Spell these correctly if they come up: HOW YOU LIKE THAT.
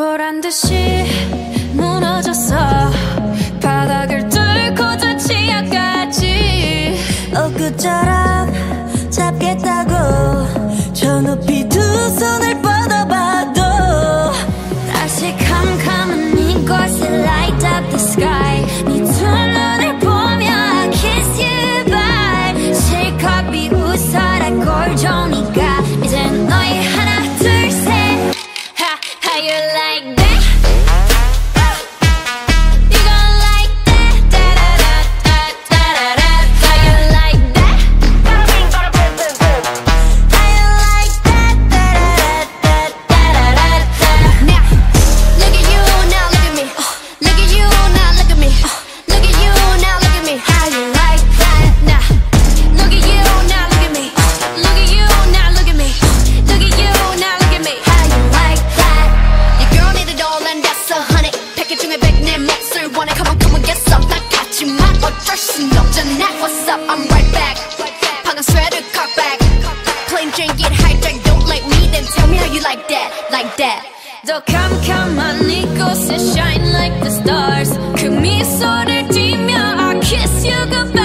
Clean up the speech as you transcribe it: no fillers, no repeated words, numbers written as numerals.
보란 듯이 무너졌어. 바닥을 뚫고 저 지하까지 엊그처럼 잡겠다고 저 높이 두 손을 뻗어봐도 다시 캄캄한 이곳에 light up the sky. 네 두 눈을 보며 I kiss you bye. 실컷 비웃어라 꼴종이가 이젠 너희 하나 둘 셋. How you like that? 더 캄캄한 이곳에 shine like the stars. 그 미소를 띠며 I kiss you goodbye.